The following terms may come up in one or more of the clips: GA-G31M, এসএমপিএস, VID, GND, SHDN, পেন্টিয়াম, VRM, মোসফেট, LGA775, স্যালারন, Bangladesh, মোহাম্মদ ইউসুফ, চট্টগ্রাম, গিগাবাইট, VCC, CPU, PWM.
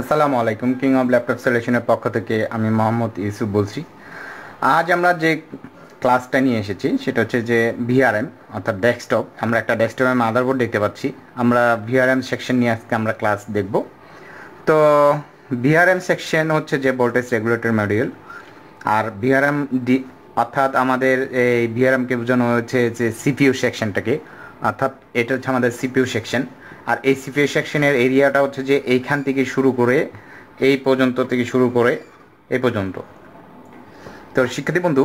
আসসালামু আলাইকুম king of laptop সলিউশনের পক্ষ থেকে আমি মোহাম্মদ ইউসুফ বলছি। আজ আমরা যে ক্লাসটা নিয়ে এসেছি সেটা হচ্ছে যে ভিআরএম অর্থাৎ ডেস্কটপ। আমরা একটা ডেস্কটপের মাদারবোর্ড দেখতে পাচ্ছি, আমরা ভিআরএম সেকশন নিয়ে আজকে আমরা ক্লাস দেখব। তো ভিআরএম সেকশন হচ্ছে যে ভোল্টেজ রেগুলেটর মডিউল, আর ভিআরএম অর্থাৎ আমাদের এই ভিআরএমকে বোঝানো হচ্ছে যে সিপিইউ সেকশনটাকে, অর্থাৎ এটা হচ্ছে আমাদের সিপিইউ সেকশন। আর এই সিপিইউ সেকশনের এরিয়াটা হচ্ছে যে এইখান থেকে শুরু করে এই পর্যন্ত তো শিক্ষার্থী বন্ধু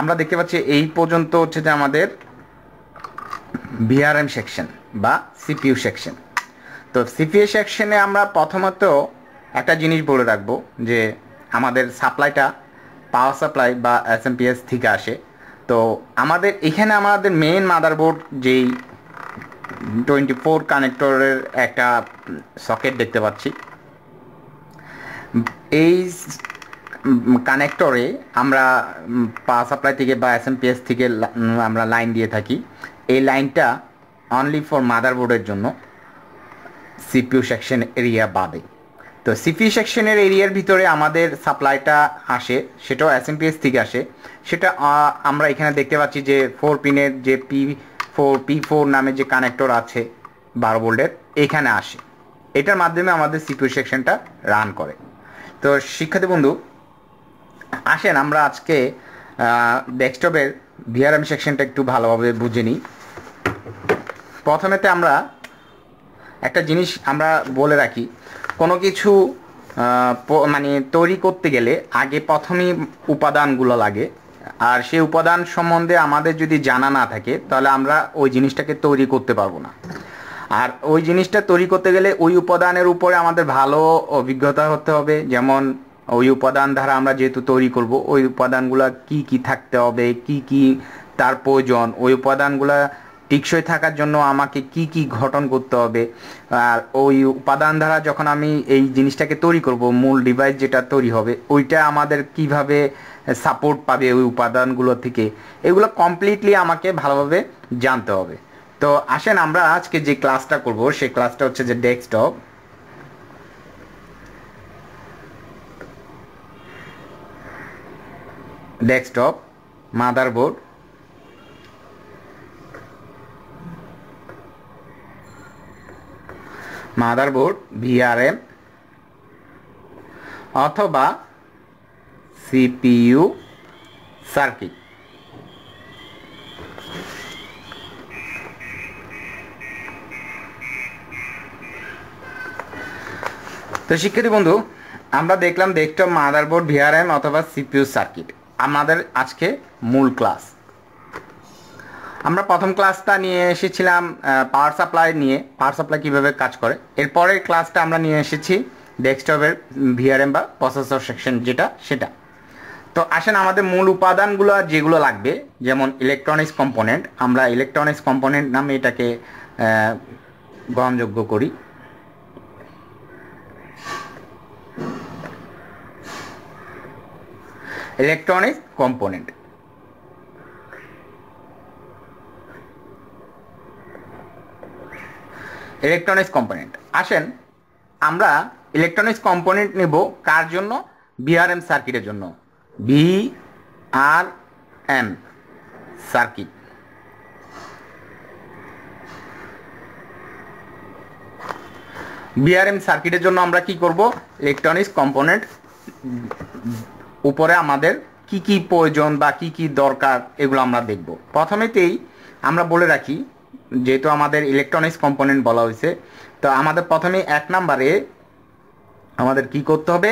আমরা দেখতে পাচ্ছি এই পর্যন্ত হচ্ছে যে আমাদের ভিআরএম সেকশন বা সিপিইউ সেকশন। তো সিপিইউ সেকশনে আমরা প্রথমত একটা জিনিস বলে রাখবো যে আমাদের সাপ্লাইটা পাওয়ার সাপ্লাই বা এসএমপিএস থেকে আসে। তো আমাদের এখানে আমাদের মেইন মাদারবোর্ড যেই 24 কানেক্টরের একটা সকেট দেখতে পাচ্ছি, এই কানেক্টরে আমরা পাওয়ার সাপ্লাই থেকে বা এসএমপিএস থেকে আমরা লাইন দিয়ে থাকি। এই লাইনটা অনলি ফর মাদারবোর্ডের জন্য, সিপিইউ সেকশন এরিয়া বাদে। তো সিপিইউ সেকশনের এরিয়ার ভিতরে আমাদের সাপ্লাইটা আসে, সেটাও এসএমপিএস থেকে আসে। সেটা আমরা এখানে দেখতে পাচ্ছি যে 4 পিনের যে পি4 নামে যে কানেক্টর আছে 12 ভোল্টের, এখানে আসে। এটার মাধ্যমে আমাদের সিপিইউ সেকশনটা রান করে। তো শিক্ষার্থী বন্ধু আসেন আমরা আজকে ডেস্কটপের ভিআরএম সেকশনটা একটু ভালোভাবে বুঝে নিই। প্রথমেতে আমরা একটা জিনিস আমরা বলে রাখি, কোনো কিছু মানে তৈরি করতে গেলে আগে প্রথমেই উপাদানগুলো লাগে, আর সেই উপাদান সম্বন্ধে আমাদের যদি জানা না থাকে তাহলে আমরা ওই জিনিসটাকে তৈরি করতে পারবো না। আর ওই জিনিসটা তৈরি করতে গেলে ওই উপাদানের উপরে আমাদের ভালো অভিজ্ঞতা হতে হবে, যেমন ওই উপাদান দ্বারা আমরা যেহেতু তৈরি করব ওই উপাদানগুলো কি কি থাকতে হবে, কি কি তার প্রয়োজন, ওই উপাদানগুলো টিকসই থাকার জন্য আমাকে কি কি গঠন করতে হবে। আর ওই উপাদান দ্বারা যখন আমি এই জিনিসটাকে তৈরি করব, মূল ডিভাইস যেটা তৈরি হবে ওইটা আমাদের কিভাবে সাপোর্ট পাবে ওই উপাদানগুলো থেকে, এগুলো কমপ্লিটলি আমাকে ভালোভাবে জানতে হবে। তো আসেন আমরা আজকে যে ক্লাসটা করব সেই ক্লাসটা হচ্ছে যে ডেস্কটপ। ডেস্কটপ মাদারবোর্ড ভিআরএম অথবা সিপিইউ সার্কিট। তো শিক্ষার্থী বন্ধু আমরা দেখলাম ডেস্কটপ মাদারবোর্ড ভিআরএম অথবা সিপিইউ সার্কিট আমাদের আজকে মূল ক্লাস। আমরা প্রথম ক্লাসটা নিয়ে এসেছিলাম পাওয়ার সাপ্লাই নিয়ে, পাওয়ার সাপ্লাই কীভাবে কাজ করে। এরপরের ক্লাসটা আমরা নিয়ে এসেছি ডেস্কটপের ভিআরএম বা প্রসেসর সেকশন যেটা সেটা। তো আসেন আমাদের মূল উপাদানগুলো যেগুলো লাগবে, যেমন ইলেকট্রনিক্স কম্পোনেন্ট, আমরা ইলেকট্রনিক্স কম্পোনেন্ট নামে এটাকে গ্রহণযোগ্য করি। ইলেকট্রনিক্স কম্পোনেন্ট আসেন আমরা ইলেকট্রনিক্স কম্পোনেন্ট নেব কার জন্য? ভিআরএম সার্কিটের জন্য, ভিআরএম সার্কিট। ভিআরএম সার্কিটের জন্য আমরা কি করব? ইলেকট্রনিক্স কম্পোনেন্ট উপরে আমাদের কি কি প্রয়োজন বা কি কি দরকার এগুলো আমরা দেখব। প্রথমেতেই আমরা বলে রাখি, যেহেতু আমাদের ইলেকট্রনিক্স কম্পোনেন্ট বলা হয়েছে, তো আমাদের প্রথমে 1 নম্বরে আমাদের কি করতে হবে?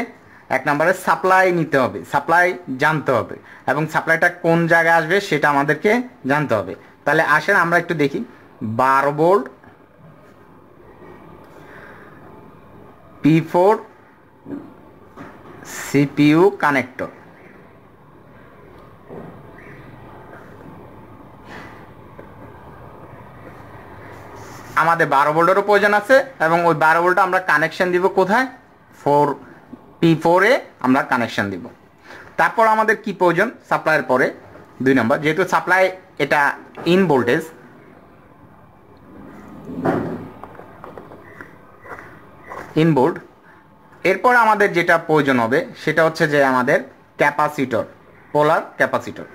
1 নম্বরে সাপ্লাই নিতে হবে, সাপ্লাই জানতে হবে এবং সাপ্লাইটা কোন জায়গায় আসবে সেটা আমাদেরকে জানতে হবে। তাহলে আসেন আমরা একটু দেখি। 12 ভোল্ট P4 CPU কানেক্টর, আমাদের 12 ভোল্টেরও প্রয়োজন আছে এবং ওই 12 ভোল্টটা আমরা কানেকশন দিব কোথায়? পি4 এ আমরা কানেকশন দিব। তারপর আমাদের কি প্রয়োজন? সাপ্লাইয়ের পরে 2 নম্বর, যেহেতু সাপ্লাই এটা ইন ভোল্টেজ, ইনবোর্ড এরপর আমাদের যেটা প্রয়োজন হবে সেটা হচ্ছে যে আমাদের ক্যাপাসিটর, পোলার ক্যাপাসিটর।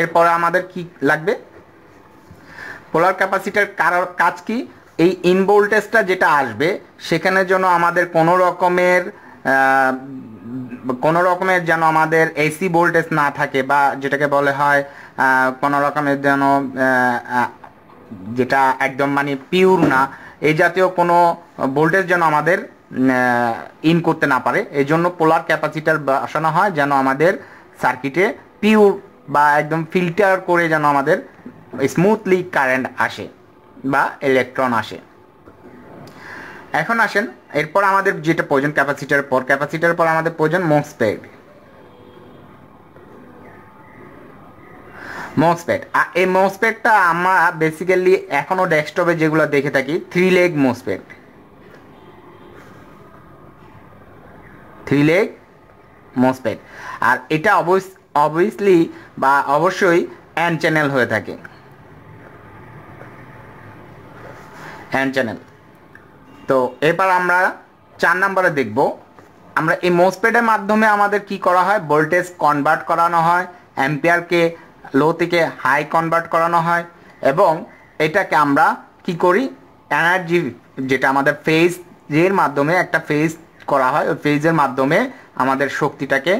এরপর আমাদের কি লাগবে? পোলার ক্যাপাসিটর কাজ কি? এই ইন ভোল্টেজটা যেটা আসবে সেখানে যেন আমাদের কোনো রকমের যেন আমাদের এসি ভোল্টেজ না থাকে, বা যেটাকে বলে হয় কোনো রকমের যেন যেটা একদম মানে পিওর না, এই জাতীয় কোনো ভোল্টেজ যেন আমাদের ইন করতে না পারে। এই জন্য পোলার ক্যাপাসিটর বসানো হয় যেন আমাদের সার্কিটে পিওর বা একদম ফিল্টার করে যেন আমাদের স্মুথলি কারেন্ট আসে বা ইলেকট্রন আসে। এখন আসেন, এরপর আমাদের যেটা প্রয়োজন ক্যাপাসিটার পর আমাদের প্রয়োজন মোসফেট। আর এই মোসফেটটা আমরা বেসিক্যালি এখনও ডেস্কটপে যেগুলো দেখে থাকি থ্রি লেগ মোসফেট। আর এটা অবশ্যই N-channel হয়ে থাকে, N-channel। তো এবার আমরা 4 নম্বরে দেখব, আমরা এই মোসফেটের মাধ্যমে আমাদের কি করা হয়, ভোল্টেজ কনভার্ট করানো হয়, অ্যাম্পিয়ারকে লো থেকে হাই কনভার্ট করানো হয়, এবং এটাকে আমরা কি করি, এনার্জি যেটা আমাদের ফেজের মাধ্যমে একটা ফেজ করা হয়, ওই ফেজের মাধ্যমে আমাদের শক্তিটাকে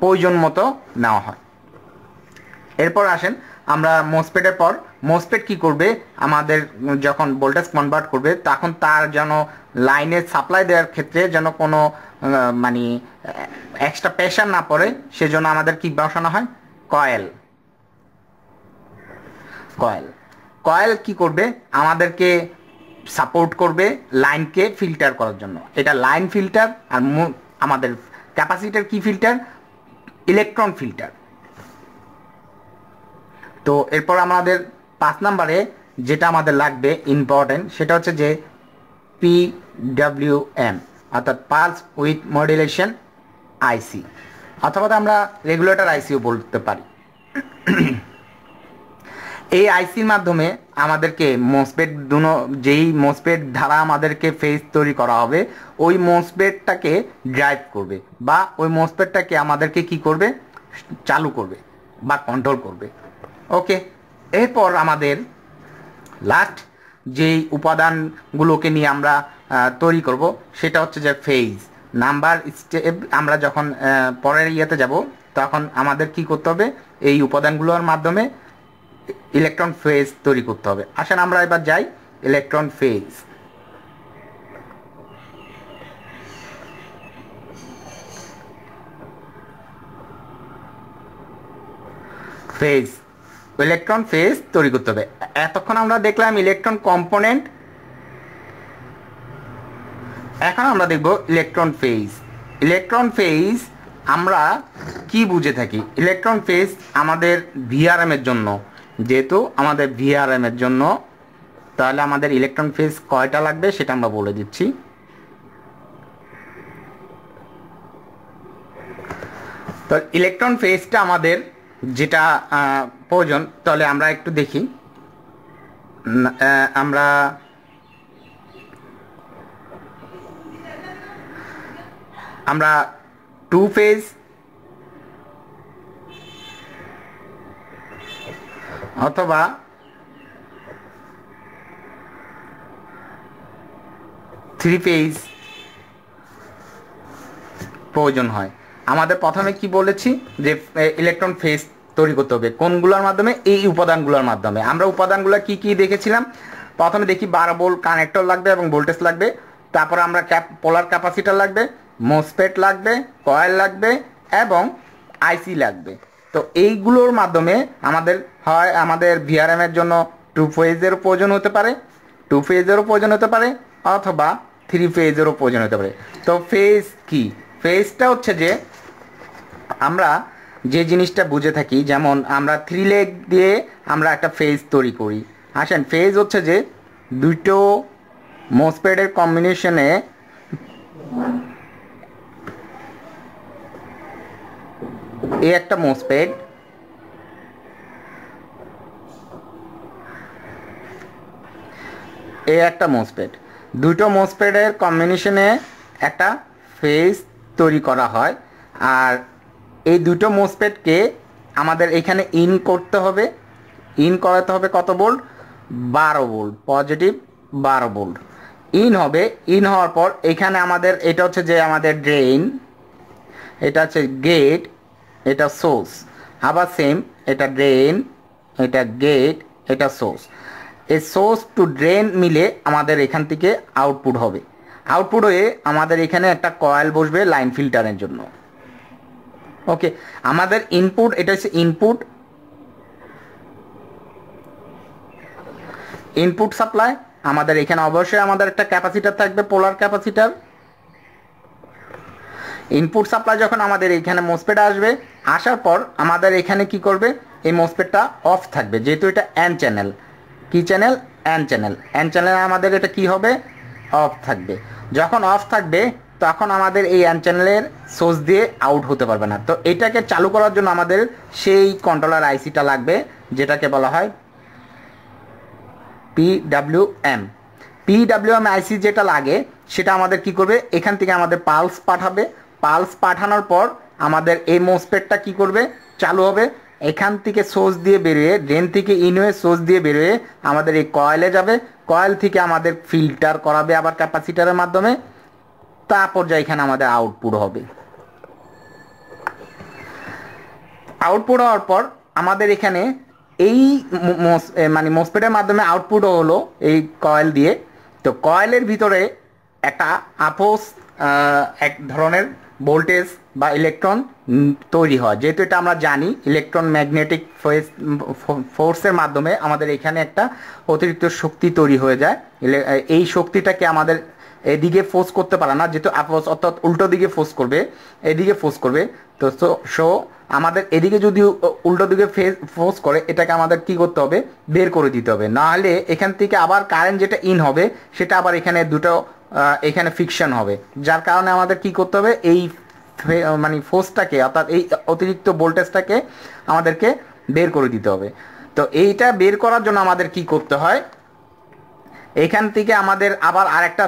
প্রয়োজন মতো নেওয়া হয়। এরপর আসেন আমরা মোসফেটের পর মোসফেট কি করবে, আমাদের যখন ভোল্টেজ কনভার্ট করবে তখন তার যেন লাইনের সাপ্লাই দেওয়ার ক্ষেত্রে যেন কোনো মানে এক্সট্রা প্রেশার না পড়ে, সেজন্য আমাদের কি বসানো হয়, কয়েল কি করবে, আমাদেরকে সাপোর্ট করবে লাইনকে ফিল্টার করার জন্য। এটা লাইন ফিল্টার। আর আমাদের ক্যাপাসিটার কি ফিল্টার, ইলেকট্রন ফিল্টার। তো এরপর আমাদের 5 নম্বরে যেটা আমাদের লাগবে ইম্পর্টেন্ট, সেটা হচ্ছে যে PWM অর্থাৎ পালস উইথ মডুলেশন আইসি, অথবা আমরা রেগুলেটর আইসিও বলতে পারি। এই আইসির মাধ্যমে আমাদেরকে মোসফেট যেই মোসফেট দ্বারা আমাদেরকে ফেজ তৈরি করা হবে ওই মোসফেটটাকে ড্রাইভ করবে, বা ওই মোসফেটটাকে আমাদেরকে কি করবে, চালু করবে বা কন্ট্রোল করবে। ওকে, এরপর আমাদের লাস্ট যেই উপাদানগুলোকে নিয়ে আমরা তৈরি করব সেটা হচ্ছে যে ফেজ নাম্বার স্টেপ। আমরা যখন পরের ইয়েতে যাব তখন আমাদের কি করতে হবে, এই উপাদানগুলোর মাধ্যমে ইলেকট্রন ফেজ তৈরি করতে হবে। আসেন আমরা এবার যাই ইলেকট্রন ফেজ তৈরি করতে হবে। এতক্ষণ আমরা দেখলাম ইলেকট্রন কম্পোনেন্ট, এখন আমরা দেখব ইলেকট্রন ফেজ। আমরা কি বুঝে থাকি, ইলেকট্রন ফেজ আমাদের VRM এর জন্য, যেহেতু আমাদের VRM এর জন্য তাহলে আমাদের ইলেকট্রন ফেজ কয়টা লাগবে সেটা আমরা বলে দিচ্ছি। তো ইলেকট্রন ফেজটা আমাদের যেটা প্রয়োজন, তাহলে আমরা একটু দেখি, আমরা আমরা টু ফেজ অথবা 3 ফেজ প্রয়োজন হয়। আমাদের প্রথমে কি বলেছি যে ইলেকট্রন ফেজ তৈরি করতে হবে কোনগুলোর মাধ্যমে, এই উপাদানগুলোর মাধ্যমে। আমরা উপাদানগুলো কি কি দেখেছিলাম, প্রথমে দেখি 12 ভোল্ট কানেক্টর লাগবে এবং ভোল্টেজ লাগবে, তারপর আমরা পোলার ক্যাপাসিটর লাগবে, মোসফেট লাগবে, কয়েল লাগবে এবং আইসি লাগবে। তো এইগুলোর মাধ্যমে আমাদের হয় আমাদের VRM এর জন্য 2 ফেজেরও প্রয়োজন হতে পারে, 2 ফেজেরও প্রয়োজন হতে পারে অথবা 3 ফেজেরও প্রয়োজন হতে পারে। তো ফেজ কি, ফেজটা হচ্ছে যে আমরা যে জিনিসটা বুঝে থাকি, যেমন আমরা 3 লেগ দিয়ে আমরা একটা ফেজ তৈরি করি। আসেন, ফেজ হচ্ছে যে দুটো মোসফেটের কম্বিনেশনে এই একটা মোসফেট ए एक मोसपेट दुटो मोसपेटर कम्बिनेशने एक फेज तैरी करा है और ये दुटो मोसपेट के आमादेर एखाने इन करते होबे इन कराते होबे कत volt 12 volt positive 12 volt in होवार पर एखाने आमादेर एटा होच्छे जे आमादेर ड्रेन एटा होच्छे गेट एटा सोर्स आबार सेम एटा ड्रेन एटा गेट एटा सोर्स ए सोर्स टू ड्रेन मिले आमादेर एखान थेके आउटपुट होबे आउटपुट होये आमादेर एखाने एकटा कয়েল बसबे लाइन फिल्टारेर जोन्नो ओके आमादेर इनपुट एटा होच्छे इनपुट इनपुट सप्लाई आमादेर एखाने अवश्यই आमादेर एकटा कैपासिटर थाकबे पोलार कैपासिटर इनपुट सप्लाई যখন আমাদের এখানে মোসফেট আসবে আসার পর আমাদের এখানে কি করবে এই মোসফেটটা অফ থাকবে যেহেতু এটা এন চ্যানেল কি চ্যানেল এন চ্যানেল এন চ্যানেলে আমাদের এটা কি হবে অফ থাকবে যখন অফ থাকবে তখন আমাদের এই এন চ্যানেলের সোর্স দিয়ে আউট হতে পারবে না তো এটাকে চালু করার জন্য আমাদের সেই কন্ট্রোলার আইসিটা লাগবে যেটাকে বলা হয় PWM PWM আইসি যেটা লাগে সেটা আমাদের কি করবে এখান থেকে আমাদের পালস পাঠাবে पाल्स पाठानोर पर आमादेर ए मोसपेटटा कि करबे चालू होबे एखान थेके सोर्स दिए बेरिये ड्रेन थेके इन होये सोर्स दिए बेरिये आमादेर ए कয়েলে जाबे कয়েল थेके आमादेर फिल्टार कराबे आबार कैपासिटरेर माध्यमे तारपर जा एखाने आमादेर आउटपुट होबे आउटपुट होवार पर आमादेर एखाने এই মানে মোসপেটের মাধ্যমে আউটপুট হলো এই কয়েল দিয়ে তো কয়েলের ভিতরে একটা আপোস এক ধরনের ভোল্টেজ বা ইলেকট্রন তৈরি হয় যেহেতু এটা আমরা জানি ইলেকট্রন ম্যাগনেটিক ফোর্সের মাধ্যমে আমাদের এখানে একটা অতিরিক্ত শক্তি তৈরি হয়ে যায় এই শক্তিটাকে আমাদের এদিকে ফোর্স করতে পারে না যেহেতু আপোস অর্থাৎ উল্টো দিকে ফোর্স করবে এদিকে ফোর্স করবে তো সো আমাদের এদিকে যদি উল্টো দিকে ফোর্স করে এটাকে আমাদের কি করতে হবে বের করে দিতে হবে না হলে এখান থেকে আবার কারেন্ট যেটা ইন হবে সেটা আবার এখানে দুটো এখানে ফ্রিকশন হবে যার কারণে আমাদের কি করতে হবে এই মানে ফোর্সটাকে অর্থাৎ এই অতিরিক্ত ভোল্টেজটাকে আমাদেরকে বের করে দিতে হবে তো এইটা বের করার জন্য আমাদের কি করতে হয় এখান থেকে আমাদের আবার আরেকটা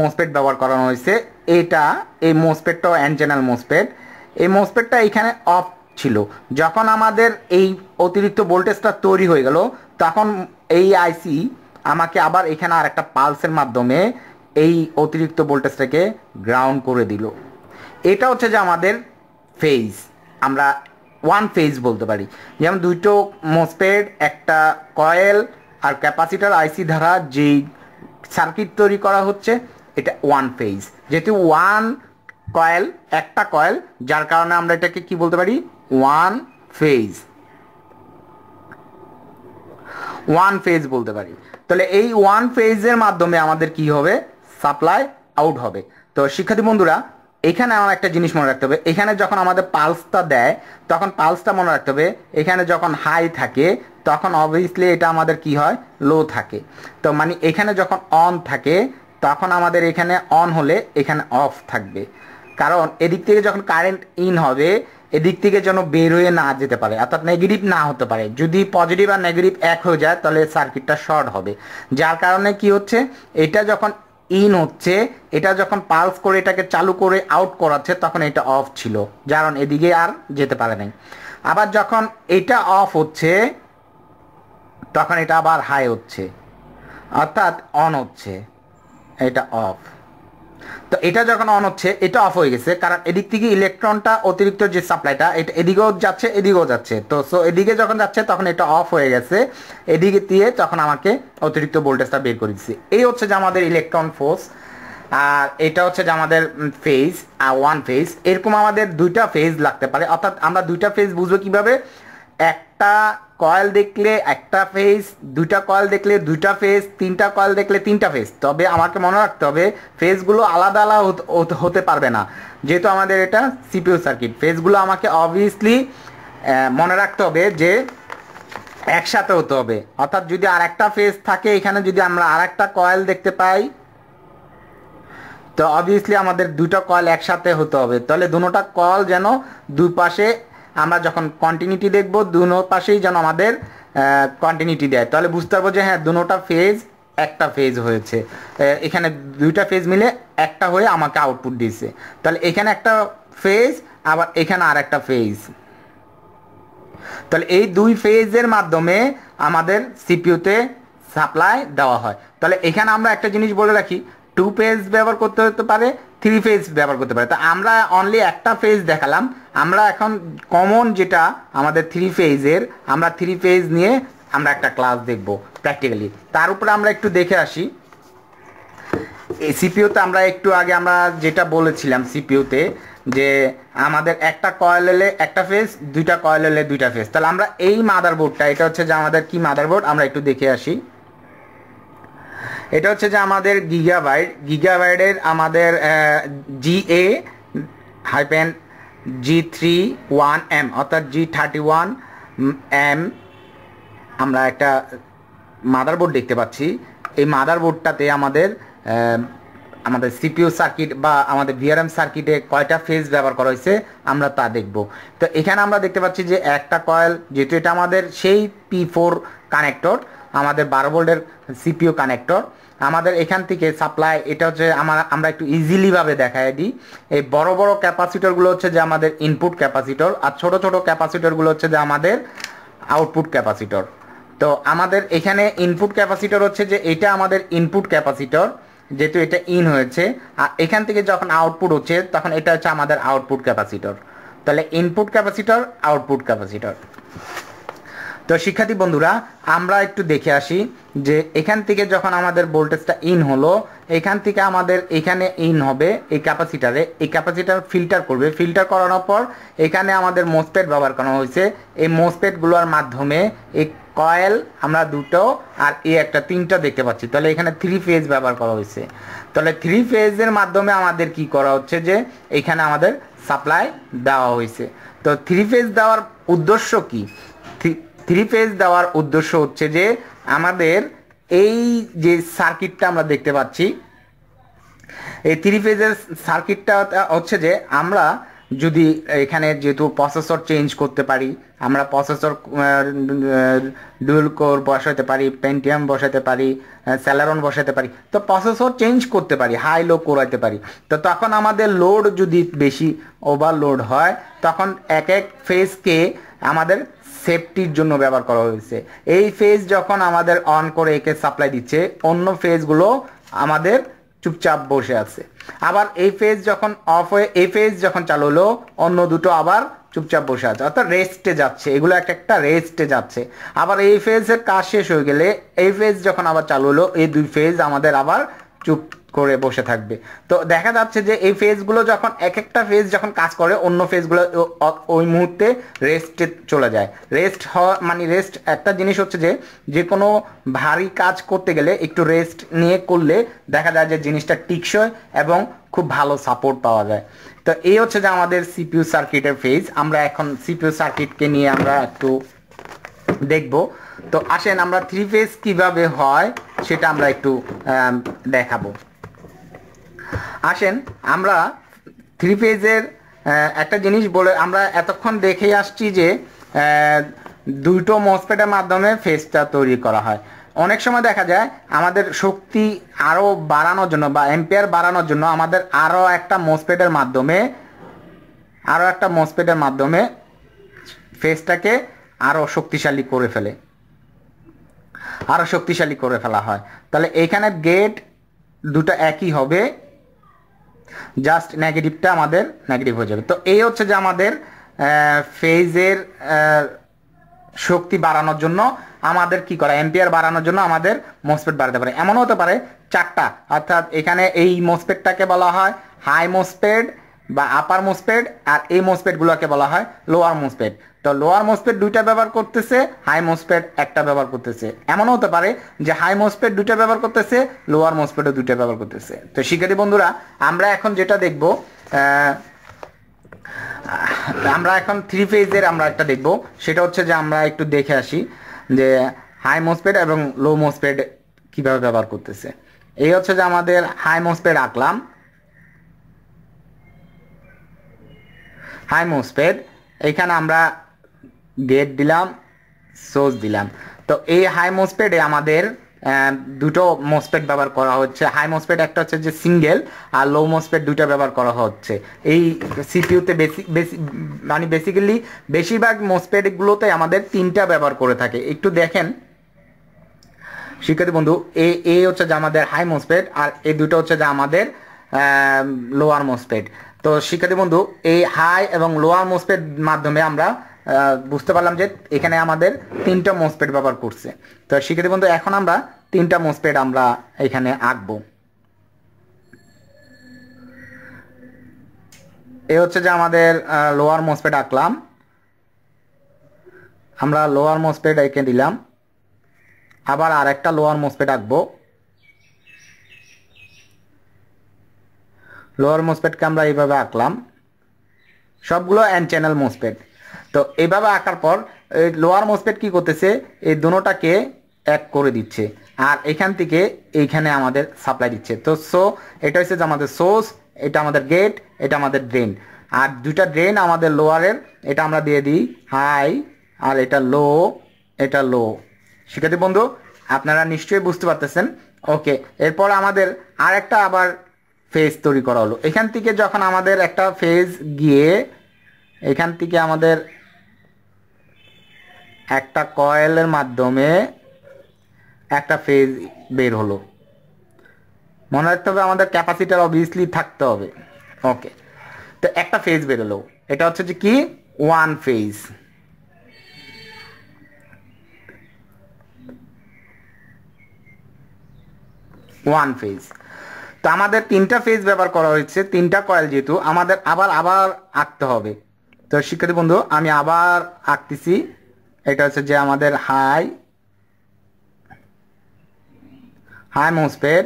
মোসপেট ব্যবহার করানো হয়েছে এটা এই মোসপেটটা এন চ্যানেল মোসপেট এই মোসপেটটা এখানে অফ ছিল যখন আমাদের এই অতিরিক্ত ভোল্টেজটা তৈরি হয়ে গেল তখন এই আইসি আমাকে আবার এখানে আরেকটা পালসের মাধ্যমে এই অতিরিক্ত ভোল্টেজটাকে গ্রাউন্ড করে দিল এটা হচ্ছে যে আমাদের ফেজ আমরা ওয়ান ফেজ বলতে পারি যেমন দুটো মোসপেট একটা কয়েল আর ক্যাপাসিটর আইসি দ্বারা যে সার্কিট তৈরি করা হচ্ছে এটা ওয়ান ফেজ যেহেতু ওয়ান কয়েল একটা কয়েল যার কারণে আমরা এটাকে কি বলতে পারি ওয়ান ফেজ বলতে পারি তাহলে এই ওয়ান ফেজের মাধ্যমে আমাদের কি হবে সাপ্লাই আউট হবে তো শিক্ষার্থী বন্ধুরা এখানে আমরা একটা জিনিস মনে রাখতে হবে এখানে যখন আমাদের পালসটা দেয় তখন পালসটা মনে রাখতে হবে এখানে যখন হাই থাকে তখন obviously এটা আমাদের কি হয় লো থাকে তো মানে এখানে যখন অন থাকে তখন আমাদের এখানে অন হলে এখানে অফ থাকবে কারণ এদিক থেকে যখন কারেন্ট ইন হবে এদিক থেকে যেন বের হয়ে না যেতে পারে অর্থাৎ নেগেটিভ না হতে পারে যদি পজিটিভ আর নেগেটিভ এক হয়ে যায় তাহলে সার্কিটটা শর্ট হবে যার কারণে কি হচ্ছে এটা যখন ইন হচ্ছে এটা যখন পালস করে এটাকে চালু করে আউট করাচ্ছে তখন এটা অফ ছিল কারণ এদিকে আর যেতে পারে না আবার যখন এটা অফ হচ্ছে তখন এটা আবার হাই হচ্ছে অর্থাৎ অন হচ্ছে এটা অফ তো এটা যখন অন হচ্ছে এটা অফ হয়ে গেছে কারণ এদিক থেকে ইলেকট্রনটা অতিরিক্ত যে সাপ্লাইটা এটা এদিকেও যাচ্ছে তো সো এদিকে যখন যাচ্ছে তখন এটা অফ হয়ে গেছে এদিকে দিয়ে তখন আমাকে অতিরিক্ত ভোল্টেজটা বের করে দিচ্ছে এই হচ্ছে যে আমাদের ইলেকট্রন ফোর্স আর এটা হচ্ছে যে আমাদের ফেজ আর ওয়ান ফেজ এরকম আমাদের দুইটা ফেজ লাগতে পারে অর্থাৎ আমরা দুইটা ফেজ বুঝবো কিভাবে একটা কয়েল দেখলে একটা ফেজ দুইটা কয়েল দেখলে দুইটা ফেজ তিনটা কয়েল দেখলে তিনটা ফেজ তবে আমাকে মনে রাখতে হবে ফেজগুলো আলাদা আলাদা হতে পারবে না যেহেতু আমাদের এটা সিপিইউ সার্কিট ফেজগুলো আমাকে অবভিয়াসলি মনে রাখতে হবে যে একসাথে হতে হবে অর্থাৎ যদি আরেকটা ফেজ থাকে এখানে যদি আমরা আরেকটা কয়েল দেখতে পাই তো অবভিয়াসলি আমাদের দুইটা কয়েল একসাথে হতে হবে তাহলে দুটোটা কয়েল যেন দুই পাশে আমরা যখন কন্টিনিউটি দেখব দুনো পাশেই যেন আমাদের কন্টিনিউটি দেয় তাহলে বুঝতে পারবো যে হ্যাঁ দুটোটা ফেজ একটা ফেজ হয়েছে, এখানে দুইটা ফেজ মিলে একটা হয়ে আমাকে আউটপুট দিয়েছে। তাহলে এখানে একটা ফেজ আবার এখানে আর একটা ফেজ, তাহলে এই দুই ফেজের মাধ্যমে আমাদের সিপিইউতে সাপ্লাই দেওয়া হয়। তাহলে এখানে আমরা একটা জিনিস বলে রাখি, টু ফেজ ব্যবহার করতে হতে পারে, থ্রি ফেজ ব্যবহার করতে পারে। তো আমরা অনলি একটা ফেজ দেখালাম, আমরা এখন কমন যেটা আমাদের থ্রি ফেজের, আমরা থ্রি ফেজ নিয়ে আমরা একটা ক্লাস দেখব প্র্যাকটিক্যালি। তার উপরে আমরা একটু দেখে আসি সিপিইউতে। আমরা একটু আগে আমরা যেটা বলেছিলাম সিপিইউতে, যে আমাদের একটা কয়েলে একটা ফেজ, দুইটা কয়েলে দুইটা ফেজ। তাহলে আমরা এই মাদারবোর্ডটা, এটা হচ্ছে যে আমাদের কি মাদারবোর্ড, আমরা একটু দেখে আসি। এটা হচ্ছে যে আমাদের গিগাবাইট, গিগাবাইটের আমাদের GA-G31M অর্থাৎ G31M আমরা একটা মাদারবোর্ড দেখতে পাচ্ছি। এই মাদারবোর্ডটাতে আমাদের আমাদের সিপিইউ সার্কিট বা আমাদের ভিআরএম সার্কিটে কয়টা ফেজ ব্যবহার করা হয়েছে আমরা তা দেখব। তো এখানে আমরা দেখতে পাচ্ছি যে একটা কয়েল, যেহেতু এটা আমাদের সেই P4 কানেক্টর, আমাদের 12 ভোল্টের সিপিইউ কানেক্টর, আমাদের এখান থেকে সাপ্লাই, এটা হচ্ছে আমরা একটু ইজিলিভাবে দেখাই দিই। এই বড় বড় ক্যাপাসিটরগুলো হচ্ছে যে আমাদের ইনপুট ক্যাপাসিটর, আর ছোট ছোট ক্যাপাসিটরগুলো হচ্ছে যে আমাদের আউটপুট ক্যাপাসিটর। তো আমাদের এখানে ইনপুট ক্যাপাসিটর হচ্ছে যে এটা আমাদের ইনপুট ক্যাপাসিটর, যেহেতু এটা ইন হয়েছে, আর এখান থেকে যখন আউটপুট হচ্ছে তখন এটা হচ্ছে আমাদের আউটপুট ক্যাপাসিটর। তাহলে ইনপুট ক্যাপাসিটর, আউটপুট ক্যাপাসিটর। তো শিক্ষার্থী বন্ধুরা, আমরা একটু দেখে আসি যে এখান থেকে যখন আমাদের ভোল্টেজটা ইন হলো, এখান থেকে আমাদের এখানে ইন হবে এই ক্যাপাসিটারে, এই ক্যাপাসিটার ফিল্টার করবে। ফিল্টার করানোর পর এখানে আমাদের মোসফেট ব্যবহার করা হয়েছে। এই মোসফেটগুলোর মাধ্যমে এই কয়েল আমরা দুটো আর এই একটা তিনটা দেখতে পাচ্ছি, তাহলে এখানে থ্রি ফেজ ব্যবহার করা হয়েছে। তাহলে থ্রি ফেজের মাধ্যমে আমাদের কি করা হচ্ছে যে এখানে আমাদের সাপ্লাই দেওয়া হয়েছে। তো থ্রি ফেজ দেওয়ার উদ্দেশ্য কি? থ্রি ফেজ দেওয়ার উদ্দেশ্য হচ্ছে যে আমাদের এই যে সার্কিটটা আমরা দেখতে পাচ্ছি, এই থ্রি ফেজের সার্কিটটা হচ্ছে যে আমরা যদি এখানে যেহেতু প্রসেসর চেঞ্জ করতে পারি, আমরা প্রসেসর ডুয়েল কোর বসাতে পারি, পেন্টিয়াম বসাতে পারি, স্যালারন বসাতে পারি। তো প্রসেসর চেঞ্জ করতে পারি, হাই লো করাতে পারি। তো তখন আমাদের লোড যদি বেশি ওভারলোড হয়, তখন এক এক ফেজকে আমাদের সেফটির জন্য ব্যবহার করা হয়েছে। এই ফেজ যখন আমাদের অন করে একে সাপ্লাই দিচ্ছে, অন্য ফেজগুলো আমাদের চুপচাপ বসে আছে। আবার এই ফেজ যখন অফ হয়ে এই ফেজ যখন চালু হলো, অন্য দুটো আবার চুপচাপ বসে আছে, অর্থাৎ রেস্টে যাচ্ছে, এগুলো একটা একটা রেস্টে যাচ্ছে। আবার এই ফেজের কাজ শেষ হয়ে গেলে এই ফেজ যখন আবার চালু হলো, এই দুই ফেজ আমাদের আবার চুপ করে বসে থাকবে। তো দেখা যাচ্ছে যে এই ফেজগুলো যখন এক একটা ফেজ যখন কাজ করে, অন্য ফেজগুলো ওই মুহূর্তে রেস্টে চলে যায়। রেস্ট হওয়া মানে রেস্ট একটা জিনিস হচ্ছে যে, যে কোনো ভারী কাজ করতে গেলে একটু রেস্ট নিয়ে করলে দেখা যায় যে জিনিসটা টিকসই এবং খুব ভালো সাপোর্ট পাওয়া যায়। তো এই হচ্ছে যে আমাদের সিপিইউ সার্কিটের ফেজ। আমরা এখন সিপিইউ সার্কিটকে নিয়ে আমরা একটু দেখব। তো আসেন আমরা থ্রি ফেজ কিভাবে হয় সেটা আমরা একটু দেখাবো। আসেন আমরা থ্রি ফেজের একটা জিনিস বলে, আমরা এতক্ষণ দেখে আসছি যে দুটো মসফেটের মাধ্যমে ফেজটা তৈরি করা হয়। অনেক সময় দেখা যায় আমাদের শক্তি আরও বাড়ানোর জন্য বা অ্যাম্পিয়ার বাড়ানোর জন্য আমাদের আরও একটা মসফেটের মাধ্যমে ফেজটাকে আরও শক্তিশালী করে ফেলা হয়। তাহলে এখানে গেট দুটো একই হবে, জাস্ট নেগেটিভটা আমাদের নেগেটিভ হয়ে যাবে। তো এই হচ্ছে যে আমাদের ফেজের শক্তি বাড়ানোর জন্য আমাদের কি করা, অ্যাম্পিয়ার বাড়ানোর জন্য আমাদের মোসফেট বাড়াতে পারে। এমন হতে পারে চারটা, অর্থাৎ এখানে এই মোসফেটটাকে বলা হয় হাই মোসফেট বা আপার মোসফেট, আর এই মোসফেটগুলোকে বলা হয় লোয়ার মোসফেট। তো লোয়ার মোসফেট দুইটা ব্যবহার করতেছে, হাই মোসফেট একটা ব্যবহার করতেছে। এমনও হতে পারে যে হাই মোসফেট দুইটা ব্যবহার করতেছে, লোয়ার মোসফেটও দুইটা ব্যবহার করতেছে। তো শিক্ষার্থী বন্ধুরা, আমরা এখন যেটা দেখব, আমরা এখন থ্রি ফেজের আমরা একটা দেখব, সেটা হচ্ছে যে আমরা একটু দেখে আসি যে হাই মোসফেট এবং লো মোসফেট কীভাবে ব্যবহার করতেছে। এই হচ্ছে যে আমাদের হাই মোসফেট আঁকলাম, হাই মোসফেট। এখানে আমরা গেট দিলাম, সোর্স দিলাম। তো এই হাই মোসফেটে আমাদের দুটো মসপেট ব্যবহার করা হচ্ছে। হাই মসপেট একটা হচ্ছে যে সিঙ্গেল, আর লো মসপেট দুটো ব্যবহার করা হচ্ছে এই সিপিইউতে। মানে বেসিক্যালি বেশিরভাগ মসপেটগুলোতে আমাদের তিনটা ব্যবহার করে থাকে। একটু দেখেন শিক্ষার্থী বন্ধু, এ হচ্ছে যে আমাদের হাই মসপেট, আর এই দুটো হচ্ছে যে আমাদের লোয়ার মসপেট। তো শিক্ষার্থী বন্ধু, এই হাই এবং লোয়ার মসপেট মাধ্যমে আমরা বুঝতে পারলাম যে এখানে আমাদের তিনটা মসপেট ব্যবহার করছে। তো শিক্ষার্থী বন্ধু, এখন আমরা তিনটা মসপেট আমরা এখানে আঁকবো। এ হচ্ছে যে আমাদের লোয়ার মসপেট আঁকলাম, আমরা লোয়ার মসপেট এঁকে দিলাম। আবার আর একটা লোয়ার মসপেট আঁকবো। লোয়ার মসপেটকে আমরা এইভাবে আঁকলাম, সবগুলো এন চ্যানেল মসপেট। তো এইভাবে আঁকার পর এই লোয়ার মসপেট কি করতেছে, এই দুটোটাকে এক করে দিচ্ছে, আর এখান থেকে এইখানে আমাদের সাপ্লাই দিচ্ছে। তো সো এটা হচ্ছে যে আমাদের সোর্স, এটা আমাদের গেট, এটা আমাদের ড্রেন। আর দুটা ড্রেন আমাদের লোয়ারের, এটা আমরা দিয়ে দিই হাই, আর এটা লো, এটা লো। শিক্ষার্থী বন্ধু, আপনারা নিশ্চয়ই বুঝতে পারতেছেন। ওকে, এরপর আমাদের আর একটা আবার ফেজ তৈরি করা হলো। এখান থেকে যখন আমাদের একটা ফেজ গিয়ে এখান থেকে আমাদের একটা কয়েলের মাধ্যমে একটা ফেজ বের হলো। মনে রাখতে হবে আমাদের ক্যাপাসিটার অবভিয়াসলি থাকতে হবে। ওকে, তো একটা ফেজ বের হলো, এটা হচ্ছে যে কি ওয়ান ফেজ। One phase. তো আমাদের তিনটা ফেজ ব্যবহার করা হয়েছে, তিনটা কয়েল, যেহেতু আমাদের আবার আঁকতে হবে। তো শিক্ষার্থী বন্ধু, আমি আবার আঁকতেছি। এটা হচ্ছে যে আমাদের হাই মসপেট,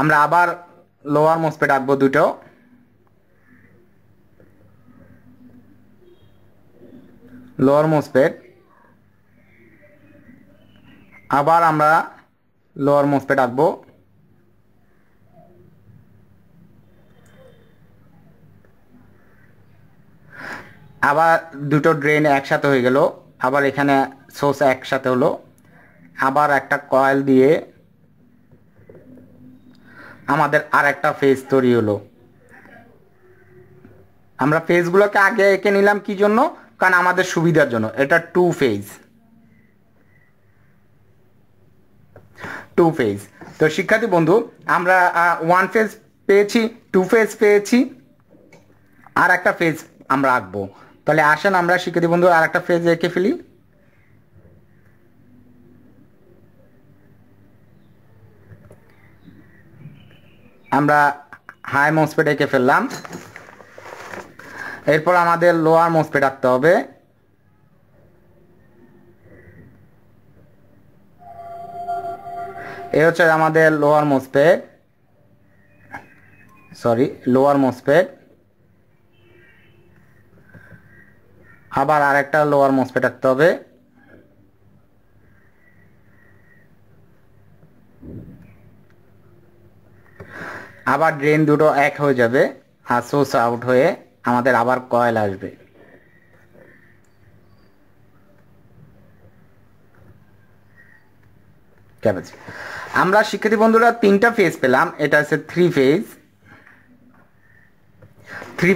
আমরা আবার লোয়ার মসপেট আঁকবো দুটো। লোয়ার মসপেট, আবার আমরা লোয়ার মসপেট আঁকবো। আবার দুটো ড্রেন একসাথে হয়ে গেল, আবার এখানে সোর্স একসাথে হলো, আবার একটা কয়েল দিয়ে আমাদের আর একটা ফেজ তৈরি হলো। আমরা ফেজগুলোকে আগে এঁকে নিলাম কি জন্য, কারণ আমাদের সুবিধার জন্য। এটা টু ফেজ। তো শিক্ষার্থী বন্ধু, আমরা ওয়ান ফেজ পেয়েছি, টু ফেজ পেয়েছি, আর একটা ফেজ আমরা আঁকবো। তাহলে আসেন আমরা শিক্ষার্থী বন্ধু আর একটা ফেজ এঁকে ফেলি। আমরা হাই মসপেট এঁকে ফেললাম, এরপর আমাদের লোয়ার মসপেট আঁকতে হবে। এ হচ্ছে আমাদের লোয়ার মসপেট। আবার আরেকটা লোয়ার মসপেট আঁকতে হবে। আবার ড্রেন দুটো এক হয়ে যাবে, আর সোর্স আউট হয়ে আমাদের আবার কয়েল আসবে। আমরা শিক্ষার্থী বন্ধুরা তিনটা ফেজ পেলাম, এটা হচ্ছে three